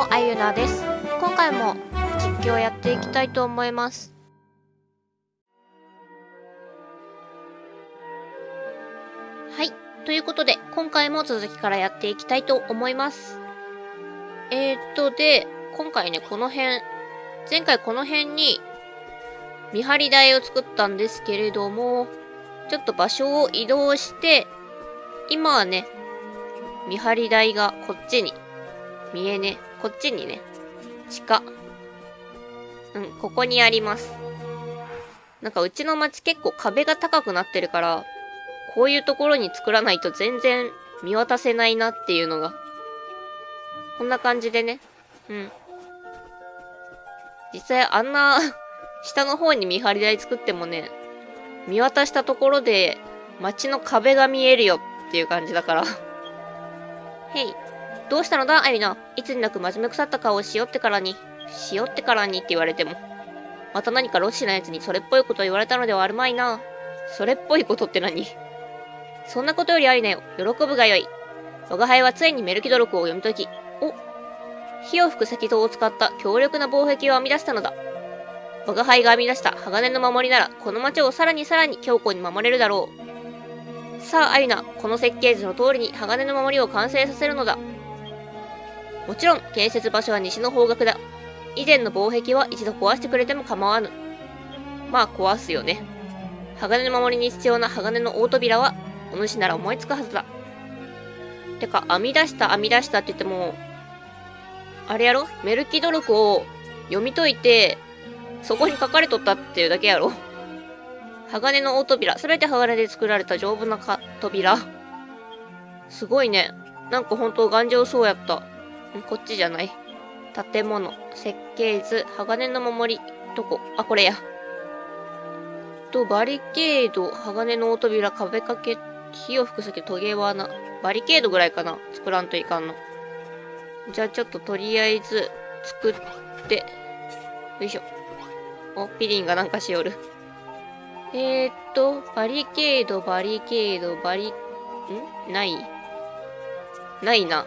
もあゆなです。今回も実況やっていきたいと思います。はい、ということで今回も続きからやっていきたいと思います。で今回ね、この辺、前回この辺に見張り台を作ったんですけれども、ちょっと場所を移動して、今はね、見張り台がこっちに、見えね、こっちにね、地下。うん、ここにあります。なんかうちの町結構壁が高くなってるから、こういうところに作らないと全然見渡せないなっていうのが。こんな感じでね、うん。実際あんな、下の方に見張り台作ってもね、見渡したところで、街の壁が見えるよっていう感じだから。へい。どうしたのだ、あゆな。いつになく真面目腐った顔をしよってからに。しよってからにって言われても。また何かロシなやつにそれっぽいことを言われたのではあるまいな。それっぽいことって何そんなことよりあゆなよ。喜ぶがよい。我が輩は常にメルキドロクを読み解き。お。火を吹く石灯を使った強力な防壁を編み出したのだ。我が輩が編み出した鋼の守りなら、この町をさらにさらに強固に守れるだろう。さあ、あゆな、この設計図の通りに鋼の守りを完成させるのだ。もちろん、建設場所は西の方角だ。以前の防壁は一度壊してくれても構わぬ。まあ、壊すよね。鋼の守りに必要な鋼の大扉は、お主なら思いつくはずだ。てか、編み出したって言っても、あれやろ？メルキドロクを読み解いて、そこに書かれとったっていうだけやろ。鋼の大扉。すべて鋼で作られた丈夫な扉。すごいね。なんかほんと頑丈そうやった。こっちじゃない。建物、設計図、鋼の守り、どこ？あ、これや。バリケード、鋼の大扉、壁掛け、火を吹く先、トゲ罠。バリケードぐらいかな。作らんといかんの。じゃあちょっととりあえず、作って。よいしょ。お、ピリンがなんかしよる。バリケード、ん？ないな。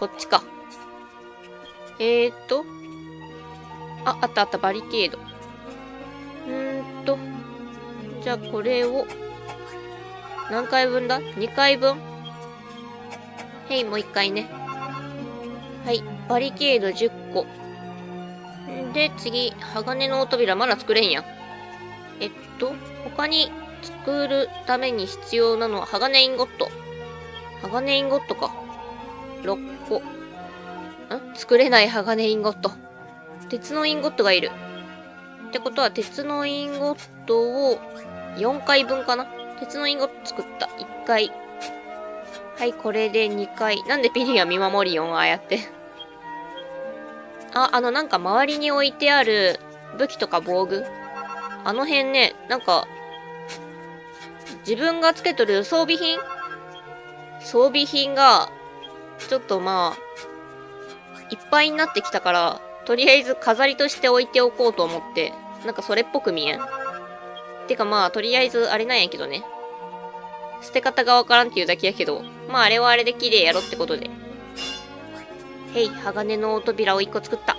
こっちか。あったあった、バリケード。じゃあこれを、何回分だ？ 2 回分。へい、もう1回ね。はい、バリケード10個。で、次、鋼の大扉、まだ作れんやん。他に作るために必要なのは、鋼インゴット。鋼インゴットか。6個。作れない鋼インゴット。鉄のインゴットがいる。ってことは、鉄のインゴットを4回分かな。鉄のインゴット作った。1回。はい、これで2回。なんでピリは見守りよん、ああやって。なんか周りに置いてある武器とか防具。あの辺ね、なんか、自分がつけとる装備品が、ちょっとまあ、いっぱいになってきたから、とりあえず飾りとして置いておこうと思って、なんかそれっぽく見えん。てかまあ、とりあえずあれなんやけどね。捨て方がわからんっていうだけやけど、まああれはあれで綺麗やろってことで。へい、鋼の大扉を1個作った。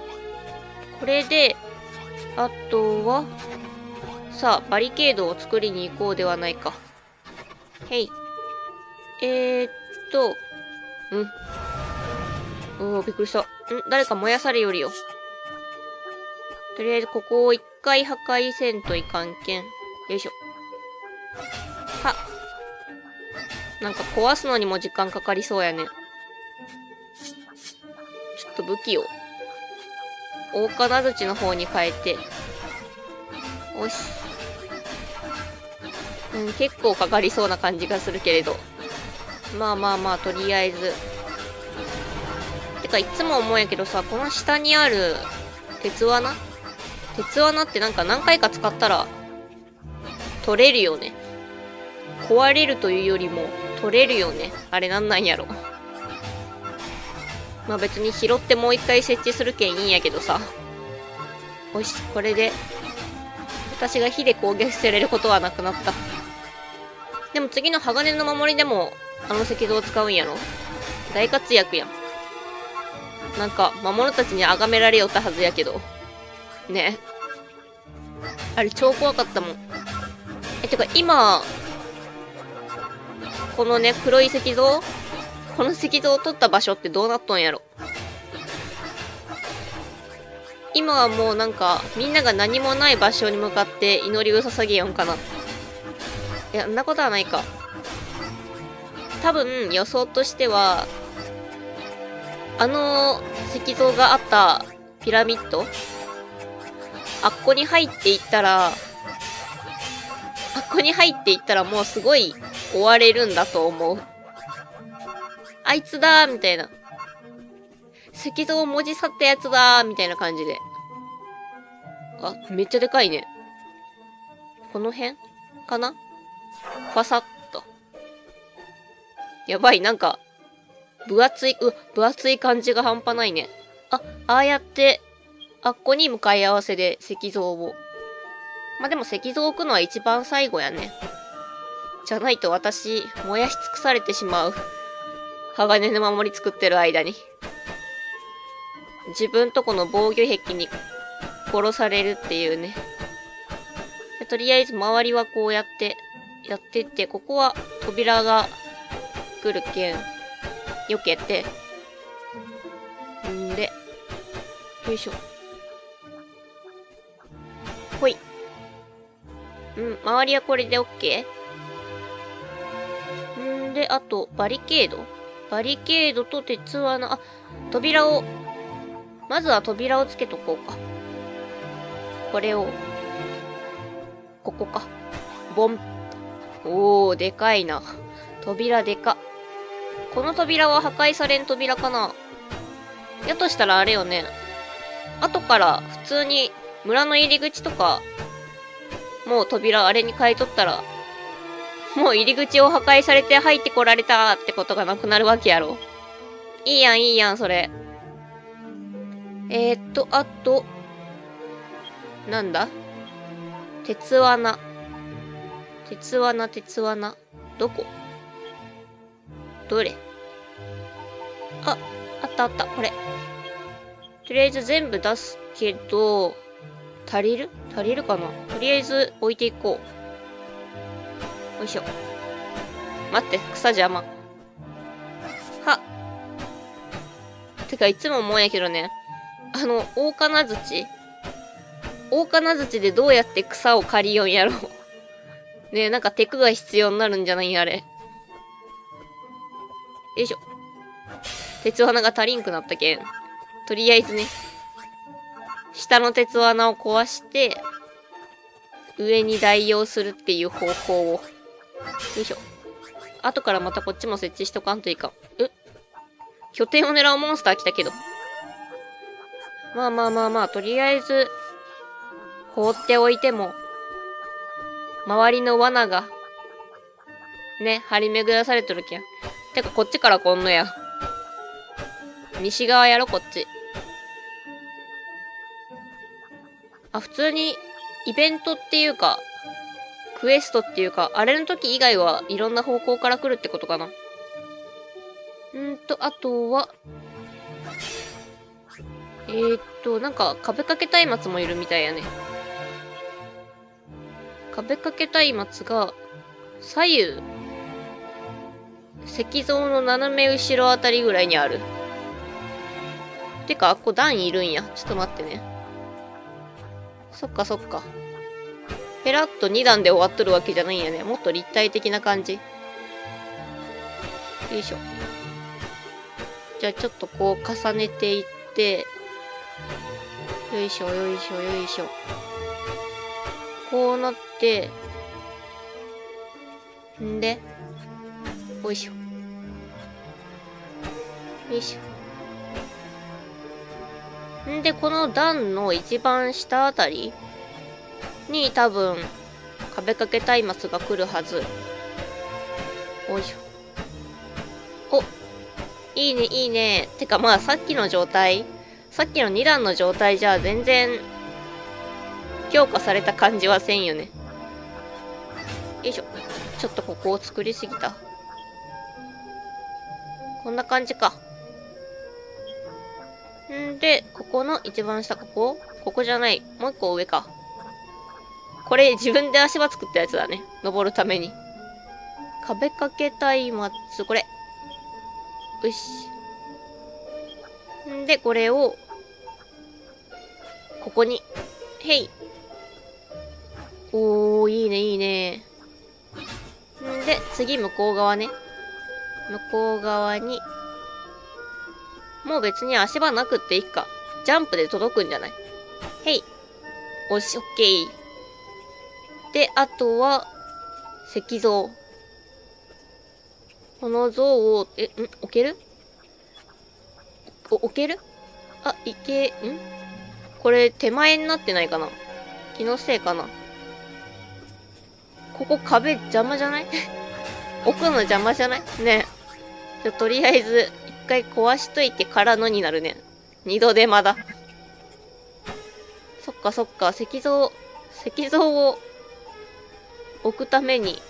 これで、あとは、さあ、バリケードを作りに行こうではないか。へい。びっくりした。誰か燃やされよりよ。とりあえず、ここを1回破壊せんといかんけん。よいしょ。は。なんか壊すのにも時間かかりそうやね。武器を大金槌の方に変えて、おし、結構かかりそうな感じがするけれど、まあとりあえず。てかいつも思うんやけどさ、この下にある鉄罠ってなんか何回か使ったら取れるよね。壊れるというよりも取れるよね。あれなんやろ。まあ別に拾ってもう一回設置するけんいいんやけどさ。おし、これで、私が火で攻撃されることはなくなった。でも次の鋼の守りでも、あの石像を使うんやろ。大活躍やん。なんか魔物たちに崇められよったはずやけどね。あれ超怖かったもん。てか今このね黒い石像、この石像を取った場所ってどうなっとんやろ。今はもうなんかみんなが何もない場所に向かって祈りを捧げよんかな。いや、そんなことはないか。多分予想としてはあの石像があったピラミッド、あっこに入っていったら、あっこに入っていったらもうすごい追われるんだと思う。あいつだーみたいな。石像を文字去ったやつだーみたいな感じで。あ、めっちゃでかいね。この辺かな？ファサッと。やばい、なんか、分厚い感じが半端ないね。あ、ああやって、あっこに向かい合わせで石像を。まあ、でも石像を置くのは一番最後やね。じゃないと私、燃やし尽くされてしまう。鋼の守り作ってる間に。自分とこの防御壁に殺されるっていうね。とりあえず周りはこうやってやってって、ここは扉が来るけん避けて、んでよいしょ、ほい、うん、周りはこれで OK。 んであとバリケードと鉄罠、あ、扉を、まずは扉をつけとこうか。これを、ここか。ボン。おー、でかいな。扉でか。この扉は破壊されん扉かな。やとしたらあれよね。後から普通に村の入り口とか、もう扉あれに変えとったら、もう入り口を破壊されて入ってこられたってことがなくなるわけやろ。いいやん、いいやん、それ。あと、なんだ？鉄罠。どこ？どれ？あ、あった、これ。とりあえず全部出すけど、足りるかな？とりあえず置いていこう。よいしょ。待って、草邪魔。は。てか、いつも思うんやけどね。大金槌でどうやって草を刈りよんやろ。ねえ、なんかテクが必要になるんじゃないあれ。よいしょ。鉄罠が足りんくなったけん。とりあえずね。下の鉄罠を壊して、上に代用するっていう方法を。よいしょ。後からまたこっちも設置しとかんといかん。え？拠点を狙うモンスター来たけど。まあ、とりあえず、放っておいても、周りの罠が、ね、張り巡らされとるけん。てか、こっちからこんのや。西側やろ、こっち。あ、普通に、イベントっていうか、クエストっていうか、あれの時以外はいろんな方向から来るってことかな。あとは、なんか、壁掛け松明もいるみたいやね。壁掛け松明が、左右、石像の斜め後ろあたりぐらいにある。てか、あっこ段いるんや。ちょっと待ってね。そっか。ペラッと2段で終わっとるわけじゃないんやね。もっと立体的な感じ。よいしょ。じゃあちょっとこう重ねていって、よいしょ。こうなって、んで、よいしょ。んで、この段の一番下あたりに多分、壁掛け松明が来るはず。よいしょ。お！いいね。てかまあ、さっきの2段の状態じゃ全然強化された感じはせんよね。よいしょ。ちょっとここを作りすぎた。こんな感じか。で、ここの一番下、ここじゃない。もう一個上か。これ自分で足場作ったやつだね。登るために。壁掛け松明、これ。よし。んで、これを、ここに。へい。おー、いいね、いいね。んで、次、向こう側ね。向こう側に。もう別に足場なくっていいか。ジャンプで届くんじゃない？へい。おし、オッケー。で、あとは、石像。この像を、置ける？置ける？あ、これ、手前になってないかな？気のせいかな？ここ壁邪魔じゃない？置くの邪魔じゃない？ねえ。とりあえず、一回壊しといてからのになるね。二度手間だ。そっかそっか、石像を置くために、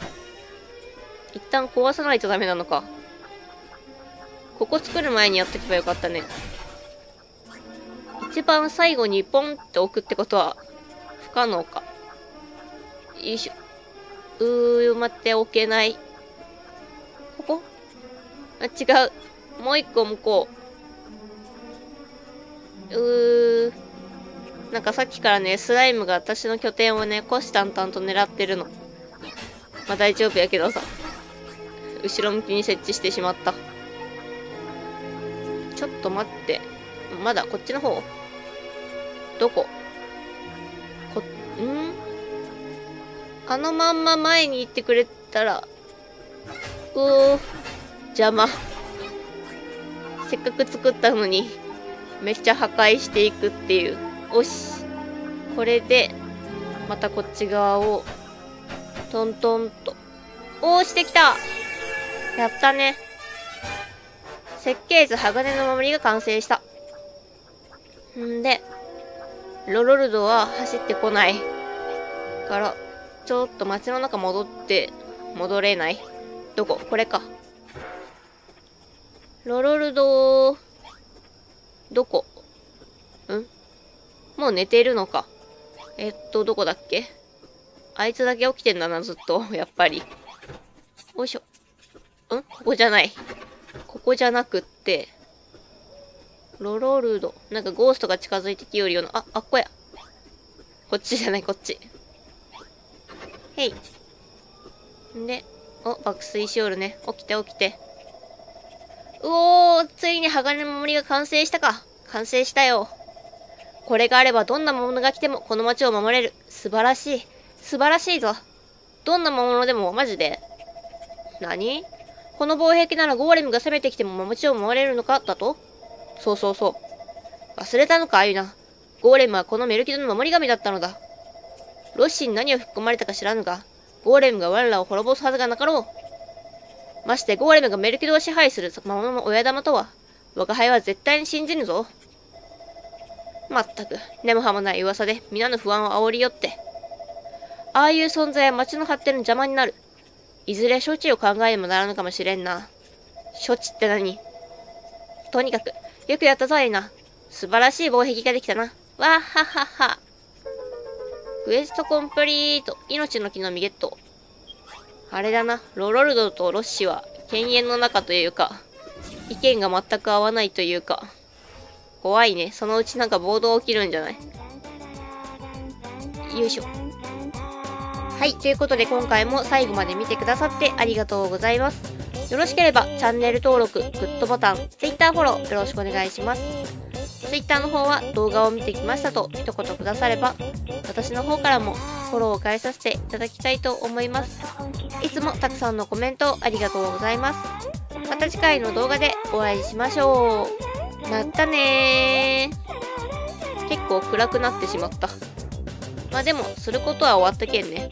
一旦壊さないとダメなのか。ここ作る前にやっとけばよかったね。一番最後にポンって置くってことは不可能か。よいしょ。待って、置けない。ここ？あ、違う。もう一個向こう。なんかさっきからね、スライムが私の拠点をね、虎視眈々と狙ってるの。まあ大丈夫やけどさ。後ろ向きに設置してしまった。ちょっと待って。まだこっちの方？どこ？あのまんま前に行ってくれたら、邪魔。せっかく作ったのに、めっちゃ破壊していくっていう。おし。これで、またこっち側を、トントンと。おー、してきた！やったね。設計図鋼の守りが完成した。んで、ロロルドは走ってこない。から、ちょっと街の中戻れない。どこ？これか。ロロルド、どこ？もう寝ているのか。どこだっけ？あいつだけ起きてんだな、ずっと。やっぱり。おいしょ。ここじゃない。ここじゃなくって、ロロルド。なんかゴーストが近づいてきよるような。あっこや。こっちじゃない、こっち。へい。んで、爆睡しおるね。起きて起きて。うおー、ついに鋼の守りが完成したか。完成したよ。これがあればどんな魔物が来てもこの町を守れる。素晴らしい。素晴らしいぞ。どんな魔物でも、マジで。何？この防壁ならゴーレムが攻めてきても町を守れるのかだと？そうそうそう。忘れたのか、アユナ。ゴーレムはこのメルキドの守り神だったのだ。ロッシーに何を吹っ込まれたか知らぬが、ゴーレムが我らを滅ぼすはずがなかろう。ましてゴーレムがメルキドを支配する魔物の親玉とは、我が輩は絶対に信じぬぞ。まったく、根も葉もない噂で皆の不安を煽り寄って。ああいう存在は町の発展の邪魔になる。いずれ処置を考えにもならぬかもしれんな。処置って何？とにかく、よくやったぞ、アイナ。素晴らしい防壁ができたな。わっはっはっは。クエストコンプリート。命の木の実ゲット。あれだな。ロロルドとロッシは、犬猿の仲というか、意見が全く合わないというか、怖いね。そのうちなんか暴動起きるんじゃない？よいしょ。はい。ということで今回も最後まで見てくださってありがとうございます。よろしければチャンネル登録、グッドボタン、Twitter フォローよろしくお願いします。Twitter の方は動画を見てきましたと一言くだされば、私の方からもフォローを返させていただきたいと思います。いつもたくさんのコメントありがとうございます。また次回の動画でお会いしましょう。またねー。結構暗くなってしまった。まあでも、することは終わったけんね。